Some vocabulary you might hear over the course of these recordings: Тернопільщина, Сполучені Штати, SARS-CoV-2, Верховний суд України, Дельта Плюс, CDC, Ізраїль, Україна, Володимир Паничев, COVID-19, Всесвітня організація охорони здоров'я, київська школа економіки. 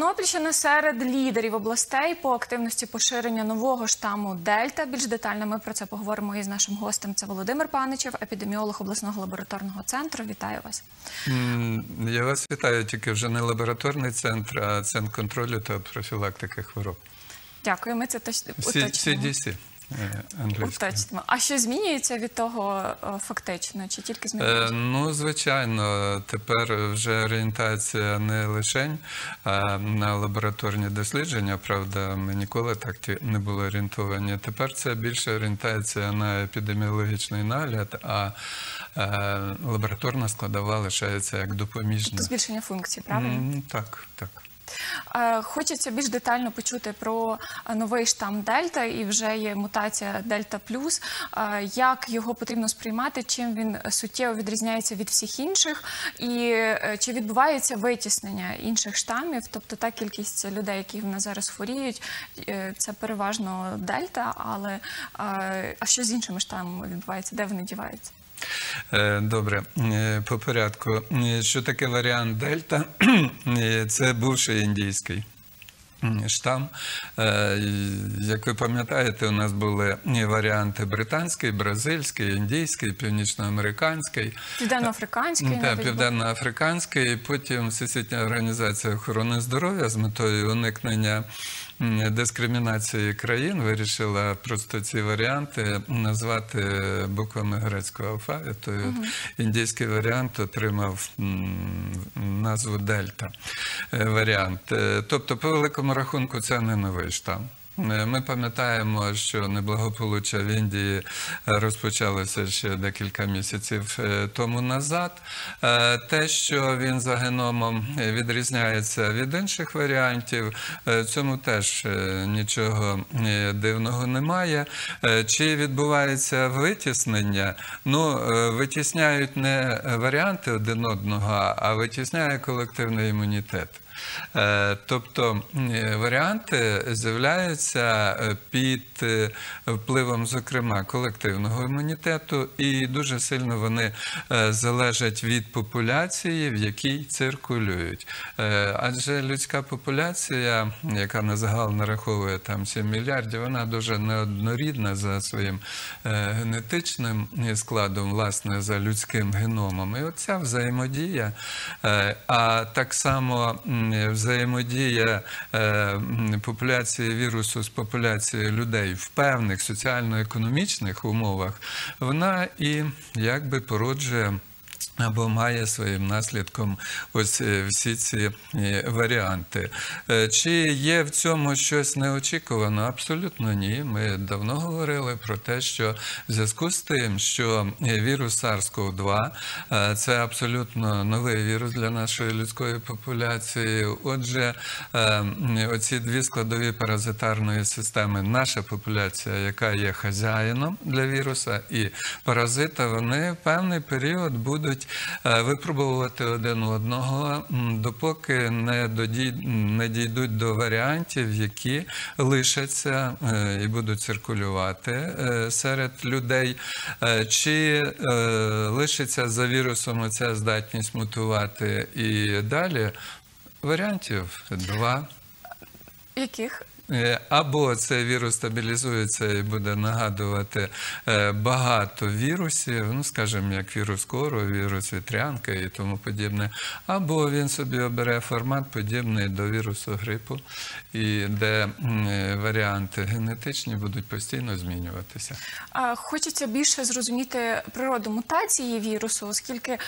Тернопільщина серед лідерів областей по активності поширення нового штаму «Дельта». Більш детально ми про це поговоримо із нашим гостем. Це Володимир Паничев, епідеміолог обласного лабораторного центру. Вітаю вас. Я вас вітаю, тільки вже не лабораторний центр, а центр контролю та профілактики хвороб. Дякую, ми це уточнимо. CDC. Уточнимо. А що змінюється від того фактично? Чи тільки змінюється? Ну, звичайно, тепер вже орієнтація не лише на лабораторні дослідження, правда, ми ніколи так не були орієнтовані. Тепер це більше орієнтація на епідеміологічний нагляд, а лабораторна складова лишається як допоміжна. Тобто збільшення функцій, правильно? Так, так. Хочеться більш детально почути про новий штам «Дельта», і вже є мутація «Дельта Плюс». Як його потрібно сприймати, чим він суттєво відрізняється від всіх інших, і чи відбувається витіснення інших штамів? Тобто та кількість людей, які в нас зараз хворіють, це переважно «Дельта», але а що з іншими штамами відбувається, де вони діваються? Добре, по порядку. Що таке варіант «Дельта»? Це бувший індійський штам. Як ви пам'ятаєте, у нас були варіанти британський, бразильський, індійський, північноамериканський. Південноафриканський. Так, південноафриканський. Потім Всесвітня організація охорони здоров'я з метою уникнення дискримінації країн вирішила просто ці варіанти назвати буквами грецького алфавіту. Індійський варіант отримав назву «Дельта» варіант. Тобто, по великому рахунку, це не новий штам. Ми пам'ятаємо, що неблагополуччя в Індії розпочалося ще декілька місяців тому назад. Те, що він за геномом відрізняється від інших варіантів, цьому теж нічого дивного немає. Чи відбувається витіснення? Ну, витісняють не варіанти один одного, а витісняє колективний імунітет. Тобто варіанти з'являються під впливом, зокрема, колективного імунітету, і дуже сильно вони залежать від популяції, в якій циркулюють. Адже людська популяція, яка на загал нараховує 7 мільярдів, вона дуже неоднорідна за своїм генетичним складом, власне, за людським геномом. І оця взаємодія, а так само взаємодія популяції вірусу з популяцією людей в певних соціально-економічних умовах, вона і якби породжує або має своїм наслідком ось всі ці варіанти. Чи є в цьому щось неочікувано? Абсолютно ні. Ми давно говорили про те, що в зв'язку з тим, що вірус SARS-CoV-2 – це абсолютно новий вірус для нашої людської популяції. Отже, оці дві складові паразитарної системи, наша популяція, яка є хазяїном для віруса і паразита, вони в певний період будуть випробовувати один одного, допоки не дійдуть до варіантів, які лишаться і будуть циркулювати серед людей. Чи лишиться за вірусом оця здатність мутувати і далі? Варіантів 2. Яких? Або цей вірус стабілізується і буде нагадувати багато вірусів, ну, скажімо, як вірус кору, вірус вітрянки і тому подібне, або він собі обере формат, подібний до вірусу грипу, і де варіанти генетичні будуть постійно змінюватися. Хочеться більше зрозуміти природу мутації вірусу, оскільки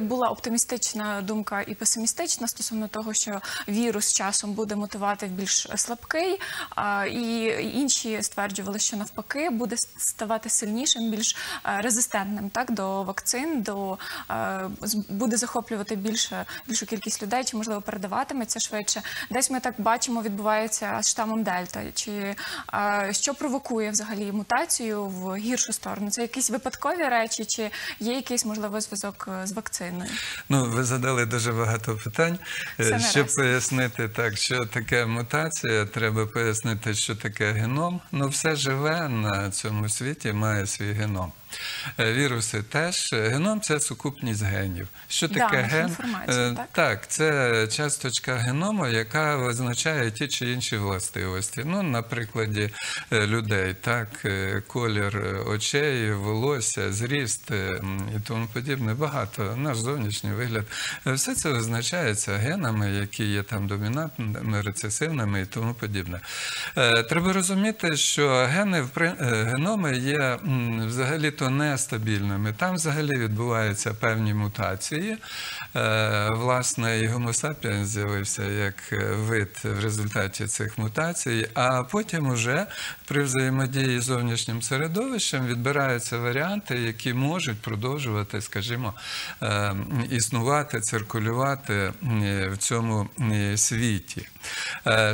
була оптимістична думка і песимістична стосовно того, що вірус часом буде мутувати в більш слабкий, і інші стверджували, що навпаки буде ставати сильнішим, більш резистентним до вакцин, буде захоплювати більшу кількість людей, чи, можливо, передаватиметься швидше. Десь ми так бачимо, відбувається з штамом «Дельта». Що провокує взагалі мутацію в гіршу сторону? Це якісь випадкові речі, чи є якийсь, можливо, зв'язок з вакциною? Ну, ви задали дуже багато питань. Щоб пояснити так, що таке мутація, треба пояснити, що таке геном. Ну, все живе на цьому світі має свій геном. Віруси теж. Геном – це сукупність генів. Що таке ген? Так, це часточка геному, яка визначає ті чи інші властивості. Ну, на прикладі людей, так, колір очей, волосся, зріст і тому подібне. Багато. Наш зовнішній вигляд. Все це визначається генами, які є там домінантними, рецесивними і тому подібне. Треба розуміти, що геноми є взагалі-то нестабільними. Там взагалі відбуваються певні мутації. Власне, і Homo sapiens з'явився як вид в результаті цих мутацій, а потім уже при взаємодії з зовнішнім середовищем відбираються варіанти, які можуть продовжувати, скажімо, існувати, циркулювати в цьому світі.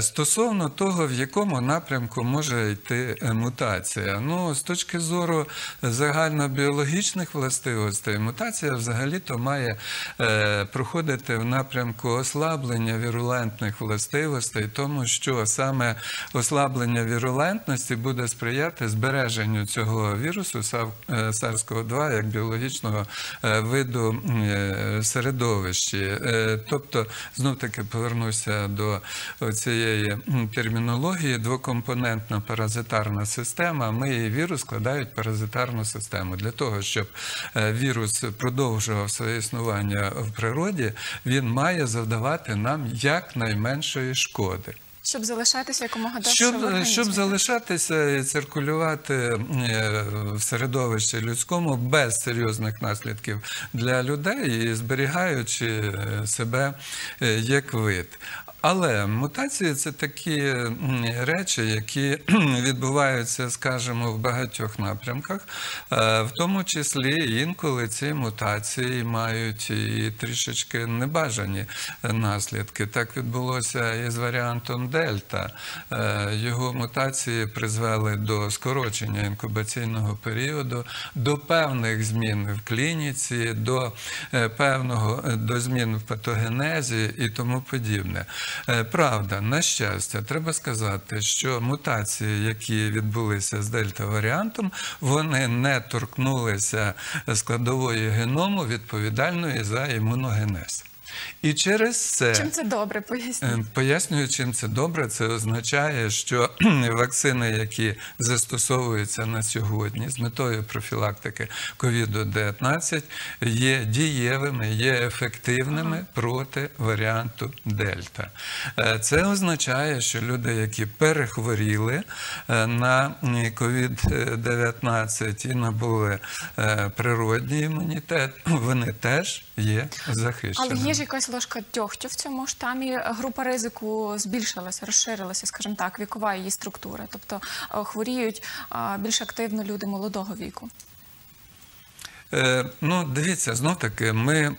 Стосовно того, в якому напрямку може йти мутація. Ну, з точки зору загальнобіологічних властивостей, мутація взагалі-то має проходити в напрямку ослаблення вірулентних властивостей, тому що саме ослаблення вірулентності буде сприяти збереженню цього вірусу SARS-CoV-2 як біологічного виду середовищі. Тобто, знов-таки повернуся до цієї термінології, двокомпонентна паразитарна система. Ми і вірус складають паразитарну систему. Для того, щоб вірус продовжував своє існування в природі, він має завдавати нам якнайменшої шкоди. Щоб залишатися якомога довше в організмі. Щоб залишатися і циркулювати в середовищі людському без серйозних наслідків для людей і зберігаючи себе як вид. Але мутації – це такі речі, які відбуваються, скажімо, в багатьох напрямках. В тому числі інколи ці мутації мають і трішечки небажані наслідки. Так відбулося і з варіантом Дельта. Його мутації призвели до скорочення інкубаційного періоду, до певних змін в клініці, до змін в патогенезі і тому подібне. Правда, на щастя, треба сказати, що мутації, які відбулися з дельта-варіантом, вони не торкнулися складової геному, відповідальної за імуногенез. І через це... Чим це добре, пояснюю? Пояснюю, чим це добре. Це означає, що вакцини, які застосовуються на сьогодні з метою профілактики COVID-19, є дієвими, є ефективними проти варіанту Дельта. Це означає, що люди, які перехворіли на COVID-19 і набули природній імунітет, вони теж є захищені. Але є ж якась ложка дьогтю в цьому штамі. Група ризику збільшилася, розширилася, скажімо так, вікова її структура. Тобто хворіють більш активно люди молодого віку. Ну, дивіться, знов-таки, ми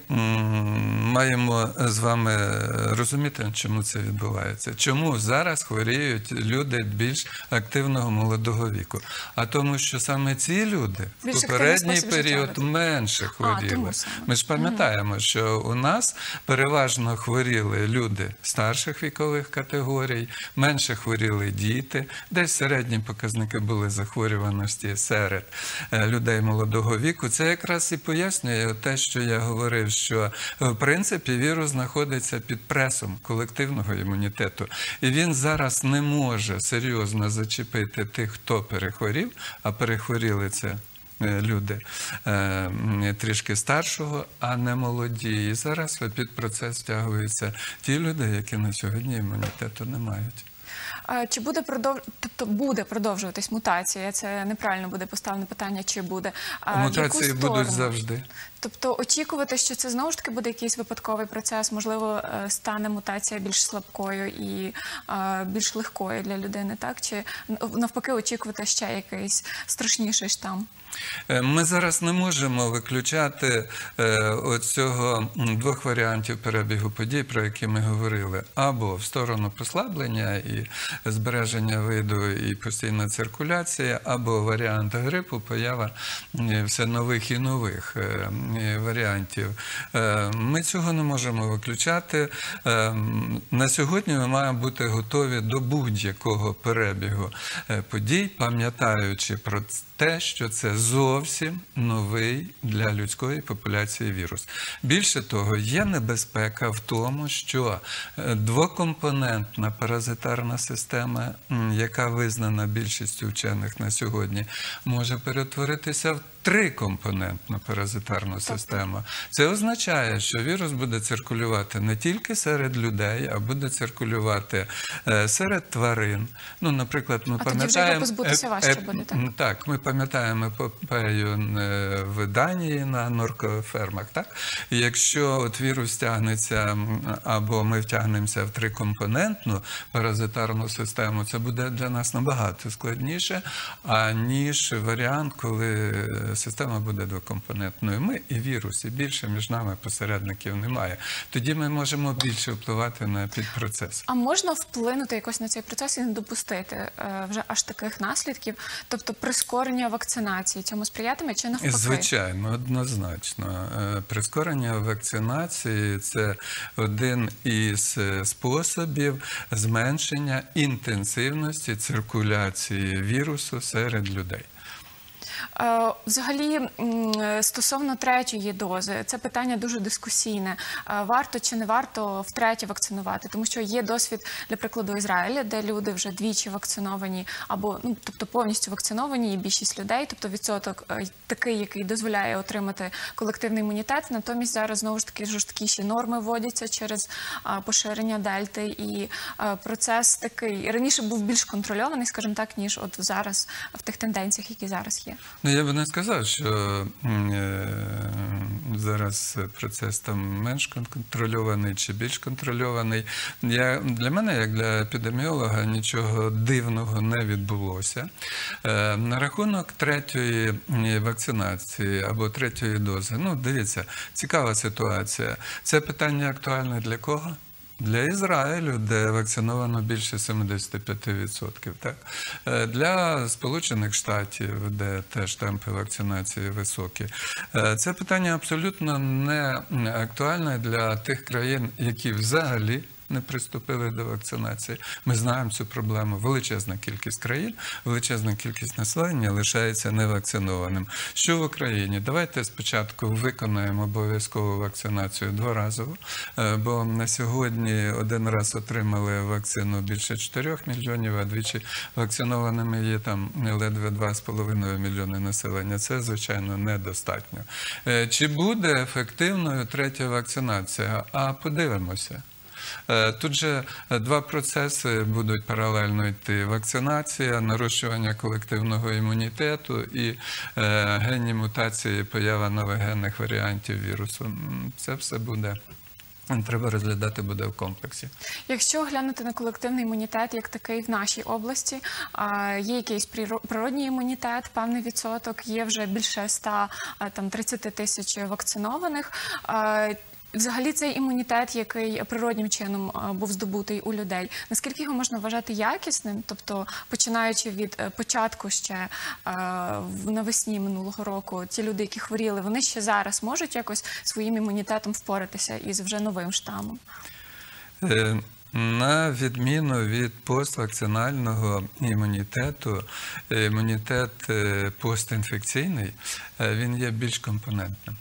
маємо з вами розуміти, чому це відбувається. Чому зараз хворіють люди більш активного молодого віку? А тому, що саме ці люди в попередній період менше хворіли. Ми ж пам'ятаємо, що у нас переважно хворіли люди старших вікових категорій, менше хворіли діти, десь середні показники були захворюваності серед людей молодого віку. Це якраз і пояснює те, що я говорив, що в принципі вірус знаходиться під пресом колективного імунітету. І він зараз не може серйозно зачепити тих, хто перехворів, а перехворіли це люди трішки старшого, а не молоді. І зараз під процес втягуються ті люди, які на сьогодні імунітету не мають. Чи буде продовжуватись мутація? Це неправильно буде поставлено питання, чи буде. Мутації будуть завжди. Тобто очікувати, що це знову ж таки буде якийсь випадковий процес, можливо, стане мутація більш слабкою і більш легкою для людини, так? Чи навпаки очікувати ще якийсь страшніший штам? Ми зараз не можемо виключати оцього двох варіантів перебігу подій, про які ми говорили. Або в сторону послаблення і збереження виду і постійна циркуляція, або варіант грипу, поява все нових і нових варіантів. Ми цього не можемо виключати. На сьогодні ми маємо бути готові до будь-якого перебігу подій, пам'ятаючи про те, що це зовсім новий для людської популяції вірус. Більше того, є небезпека в тому, що двокомпонентна паразитарна система, яка визнана більшістю вчених на сьогодні, може перетворитися в трикомпонентну паразитарну систему. Це означає, що вірус буде циркулювати не тільки серед людей, а буде циркулювати серед тварин. Ну, наприклад, ми пам'ятаємо... Так, ми пам'ятаємо епопею в Данії на норкофермах, так? Якщо от вірус тягнеться, або ми втягнемося в трикомпонентну паразитарну систему, це буде для нас набагато складніше, аніж варіант, коли система буде двокомпонентною. Ми і вірус, і більше між нами посередників немає. Тоді ми можемо більше впливати на підпроцес. А можна вплинути якось на цей процес і не допустити вже аж таких наслідків? Тобто прискорення вакцинації цьому сприятиме чи навпаки? Звичайно, однозначно. Прискорення вакцинації – це один із способів зменшення інтенсивності циркуляції вірусу серед людей. Взагалі, стосовно третьої дози, це питання дуже дискусійне. Варто чи не варто втретє вакцинувати? Тому що є досвід, для прикладу, Ізраїля, де люди вже двічі вакциновані, або, тобто, повністю вакциновані, і більшість людей, тобто відсоток такий, який дозволяє отримати колективний імунітет. Натомість зараз, знову ж таки, жорсткіші норми вводяться через поширення дельти. І процес такий, раніше був більш контрольований, скажімо так, ніж от зараз, в тих тенденціях, які зараз є. Ну, я би не сказав, що зараз процес там менш контрольований чи більш контрольований. Для мене, як для епідеміолога, нічого дивного не відбулося. На рахунок третьої вакцинації або третьої дози, ну, дивіться, цікава ситуація. Це питання актуальне для кого? Для Ізраїлю, де вакциновано більше 75%, так? Для Сполучених Штатів, де теж темпи вакцинації високі. Це питання абсолютно не актуальне для тих країн, які взагалі не приступили до вакцинації. Ми знаємо цю проблему. Величезна кількість країн, величезна кількість населення лишається невакцинованим. Що в Україні? Давайте спочатку виконаємо обов'язкову вакцинацію дворазову, бо на сьогодні один раз отримали вакцину більше 4 мільйонів, а двічі вакцинованими є там ледве 2,5 мільйони населення. Це, звичайно, недостатньо. Чи буде ефективною третя вакцинація? А подивимося. Тут же два процеси будуть паралельно йти: вакцинація, нарощування колективного імунітету і генні мутації, поява нових генних варіантів вірусу. Це все буде. Треба розглядати буде в комплексі. Якщо глянути на колективний імунітет, як такий в нашій області, є якийсь природній імунітет, певний відсоток, є вже більше 130 тисяч вакцинованих. Взагалі цей імунітет, який природнім чином був здобутий у людей, наскільки його можна вважати якісним? Тобто, починаючи від початку ще навесні минулого року, ті люди, які хворіли, вони ще зараз можуть якось своїм імунітетом впоратися із вже новим штамом? На відміну від поствакцинального імунітету, імунітет постінфекційний, він є більш компонентним.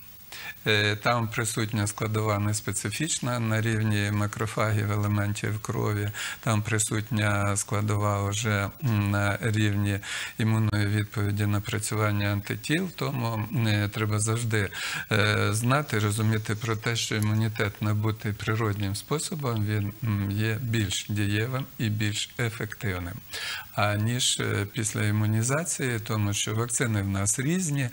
Там присутня складова неспецифічна на рівні макрофагів, елементів крові, там присутня складова вже на рівні імунної відповіді, напрацювання антитіл, тому треба завжди знати, розуміти про те, що імунітет, набутий природнім способом, він є більш дієвим і більш ефективним, аніж після імунізації, тому що вакцини в нас різні,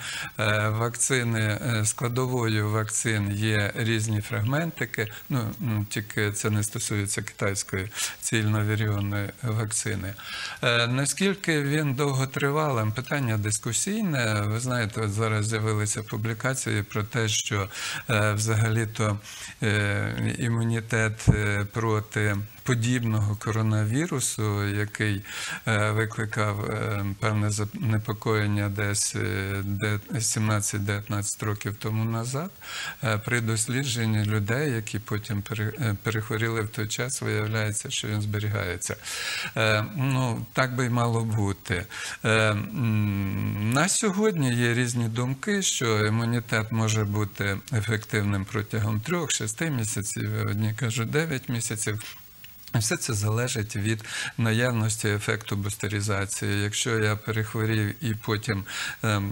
вакцини складовою вакцин є різні фрагментики, ну, тільки це не стосується китайської цільновіріонної вакцини. Наскільки він довготривалим, питання дискусійне. Ви знаєте, от зараз з'явилися публікації про те, що взагалі-то імунітет проти подібного коронавірусу, який викликав певне занепокоєння десь 17-19 років тому назад, при дослідженні людей, які потім перехворіли в той час, виявляється, що він зберігається. Ну, так би й мало бути. На сьогодні є різні думки, що імунітет може бути ефективним протягом 3-6 місяців, одні кажуть 9 місяців. Все це залежить від наявності ефекту бустеризації. Якщо я перехворів і потім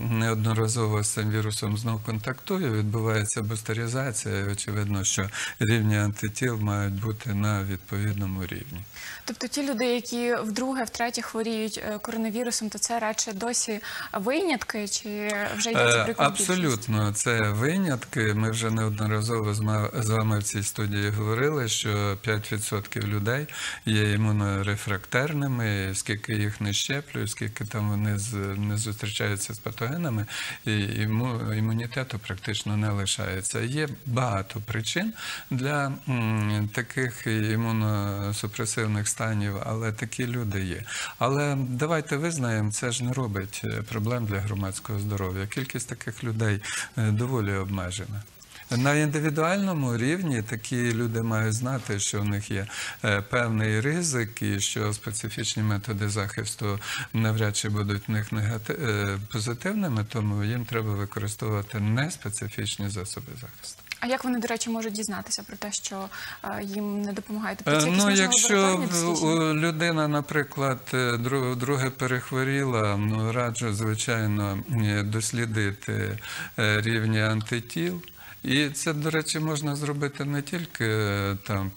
неодноразово з цим вірусом знов контактую, відбувається бустеризація, і очевидно, що рівні антитіл мають бути на відповідному рівні. Тобто ті люди, які вдруге, втретє хворіють коронавірусом, то це радше досі винятки, чи вже йдеться про більшість? Абсолютно, це винятки. Ми вже неодноразово з вами в цій студії говорили, що 5% людей є імунорефрактерними, скільки їх не щеплюють, скільки там вони не зустрічаються з патогенами, і імунітету практично не лишається. Є багато причин для таких імуносупресивних станів, але такі люди є. Але давайте визнаємо, це ж не робить проблем для громадського здоров'я. Кількість таких людей доволі обмежена. На індивідуальному рівні такі люди мають знати, що в них є певний ризик і що специфічні методи захисту навряд чи будуть в них позитивними, тому їм треба використовувати неспецифічні засоби захисту. А як вони, до речі, можуть дізнатися про те, що їм не допомагають? Ну, якщо людина, наприклад, вдруге перехворіла, раджу, звичайно, дослідити рівні антитіл. І це, до речі, можна зробити не тільки там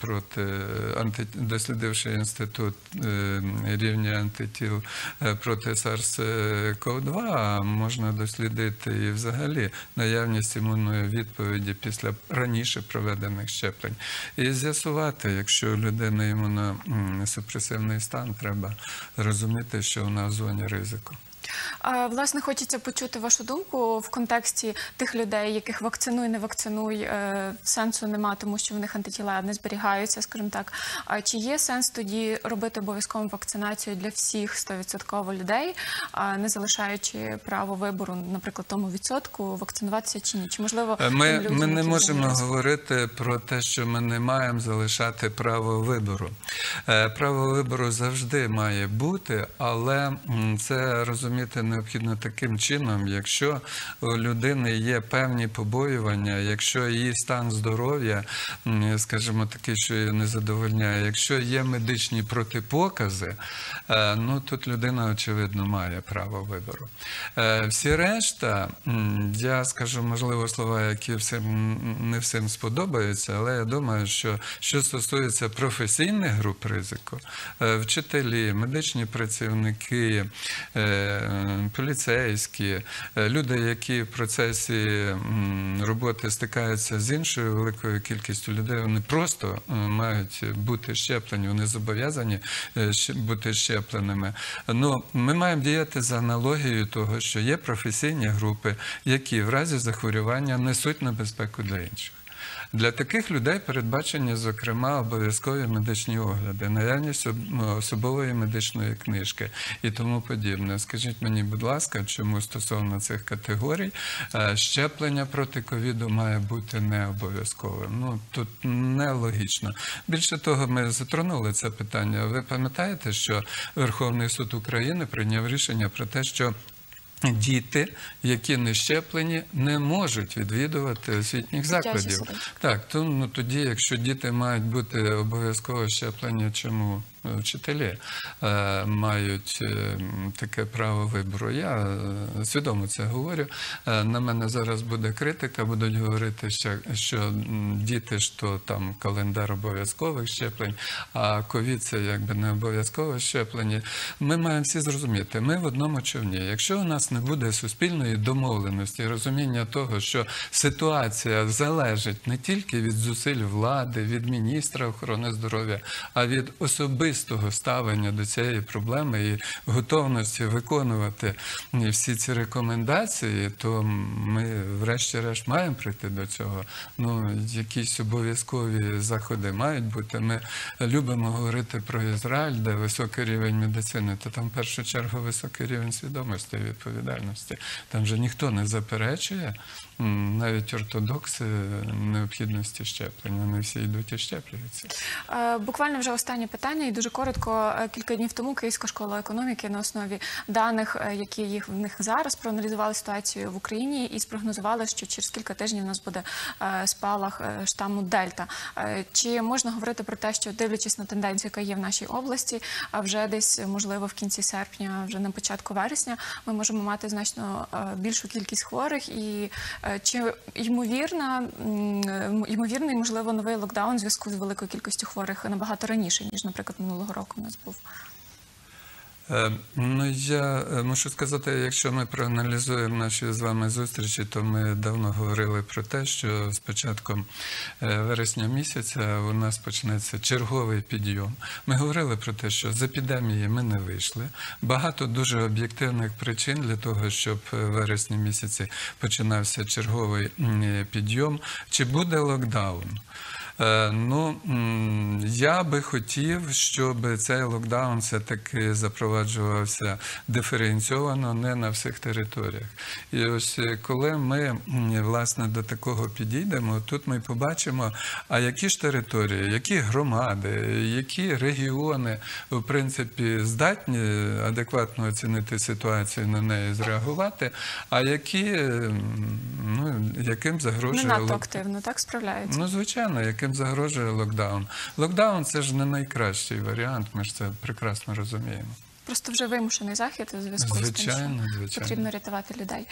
дослідивши інститут рівня антитіл проти SARS-CoV-2, а можна дослідити і взагалі наявність імунної відповіді після раніше проведених щеплень. І з'ясувати, якщо у людини імуносупресивний стан, треба розуміти, що вона в зоні ризику. Власне, хочеться почути вашу думку в контексті тих людей, яких вакцинуй, не вакцинуй, сенсу нема, тому що в них антитіла не зберігаються, скажімо так. Чи є сенс тоді робити обов'язкову вакцинацію для всіх 100% людей, не залишаючи право вибору, наприклад, тому відсотку, вакцинуватися чи ні? Чи можливо людям, ми не можемо говорити про те, що ми не маємо залишати право вибору. Право вибору завжди має бути, але це розуміється, необхідно таким чином, якщо у людини є певні побоювання, якщо її стан здоров'я, скажімо, такий, що її не задовольняє, якщо є медичні протипокази, ну тут людина, очевидно, має право вибору. Всі решта, я скажу, можливо, слова, які не всім сподобаються, але я думаю, що стосується професійних груп ризику, вчителі, медичні працівники, поліцейські, люди, які в процесі роботи стикаються з іншою великою кількістю людей, вони просто мають бути щеплені, вони зобов'язані бути щепленими. Ну, ми маємо діяти за аналогією того, що є професійні групи, які в разі захворювання несуть небезпеку для інших. Для таких людей передбачені, зокрема, обов'язкові медичні огляди, наявність особової медичної книжки і тому подібне. Скажіть мені, будь ласка, чому стосовно цих категорій щеплення проти ковіду має бути не обов'язковим? Ну, тут нелогічно. Більше того, ми затронули це питання. Ви пам'ятаєте, що Верховний суд України прийняв рішення про те, що діти, які не щеплені, не можуть відвідувати освітніх закладів. Так, ну, тоді, якщо діти мають бути обов'язково щеплені, чому вчителі мають таке право вибору? Я свідомо це говорю. На мене зараз буде критика, будуть говорити, що діти, що там календар обов'язкових щеплень, а ковід – це якби не обов'язкове щеплення. Ми маємо всі зрозуміти, ми в одному човні. Якщо у нас не буде суспільної домовленості, розуміння того, що ситуація залежить не тільки від зусиль влади, від міністра охорони здоров'я, а від особистого ставлення до цієї проблеми і готовності виконувати всі ці рекомендації, то ми врешті-решт маємо прийти до цього. Якісь обов'язкові заходи мають бути. Ми любимо говорити про Ізраїль, де високий рівень медицини, то там в першу чергу високий рівень свідомості і відповідальності. Там же ніхто не заперечує, навіть ортодокси, необхідності щеплення. Вони всі йдуть і щеплюються. Буквально вже останнє питання і дуже коротко. Кілька днів тому Київська школа економіки на основі даних, які є в них зараз, проаналізували ситуацію в Україні і спрогнозували, що через кілька тижнів у нас буде спалах штаму Дельта. Чи можна говорити про те, що дивлячись на тенденцію, яка є в нашій області, а вже десь, можливо, в кінці серпня, вже на початку вересня, ми можемо мати значно більшу кількість хворих, і чи ймовірний, можливо, новий локдаун в зв'язку з великою кількістю хворих набагато раніше, ніж, наприклад, минулого року у нас був? Я мушу сказати, якщо ми проаналізуємо наші з вами зустрічі, то ми давно говорили про те, що з початком вересня місяця у нас почнеться черговий підйом. Ми говорили про те, що з епідемії ми не вийшли. Багато дуже об'єктивних причин для того, щоб в вересні місяці починався черговий підйом. Чи буде локдаун? Я би хотів, щоб цей локдаун все-таки запроваджувався диференційовано, не на всіх територіях. І ось коли ми, власне, до такого підійдемо, тут ми побачимо, а які ж території, які громади, які регіони, в принципі, здатні адекватно оцінити ситуацію, на неї зреагувати, а яким загрожує... Не надто активно, так, справляються? Звичайно, яким загрожує локдаун. Локдаун – це ж не найкращий варіант, ми ж це прекрасно розуміємо. Просто вже вимушений захід у зв'язку з тим, що потрібно рятувати людей.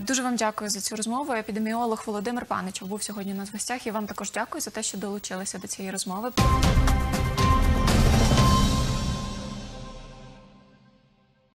Дуже вам дякую за цю розмову. Епідеміолог Володимир Паничев був сьогодні у нас в гостях. І вам також дякую за те, що долучилися до цієї розмови.